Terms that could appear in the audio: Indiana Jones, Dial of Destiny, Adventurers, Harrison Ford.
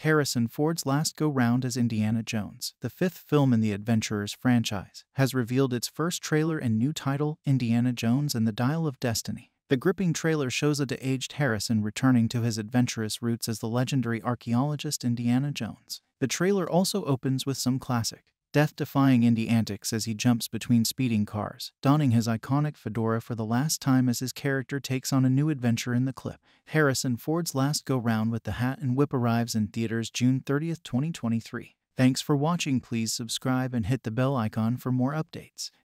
Harrison Ford's last go-round as Indiana Jones, the fifth film in the Adventurers franchise, has revealed its first trailer and new title, Indiana Jones and the Dial of Destiny. The gripping trailer shows a de-aged Harrison returning to his adventurous roots as the legendary archaeologist Indiana Jones. The trailer also opens with some classic, death-defying Indy antics as he jumps between speeding cars, donning his iconic fedora for the last time as his character takes on a new adventure in the clip. Harrison Ford's Last Go-Round with the Hat and Whip arrives in theaters June 30, 2023. Thanks for watching. Please subscribe and hit the bell icon for more updates.